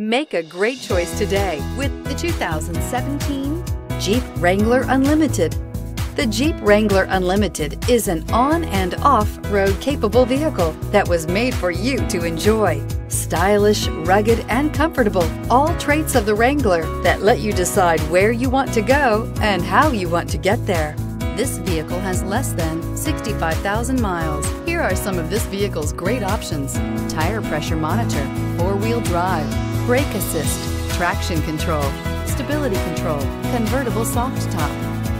Make a great choice today with the 2017 Jeep Wrangler Unlimited. The Jeep Wrangler Unlimited is an on and off-road capable vehicle that was made for you to enjoy. Stylish, rugged, and comfortable, all traits of the Wrangler that let you decide where you want to go and how you want to get there. This vehicle has less than 65,000 miles. Here are some of this vehicle's great options: tire pressure monitor, four-wheel drive, brake assist, traction control, stability control, convertible soft top,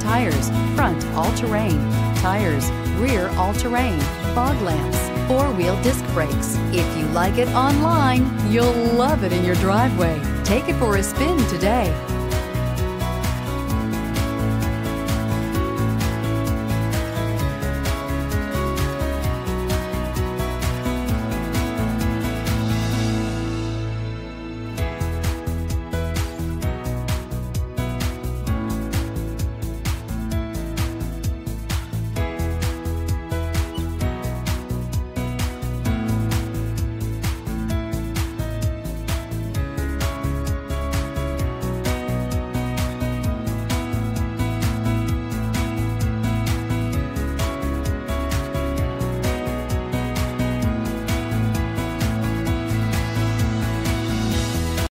tires, front all-terrain, tires, rear all-terrain, fog lamps, four-wheel disc brakes. If you like it online, you'll love it in your driveway. Take it for a spin today.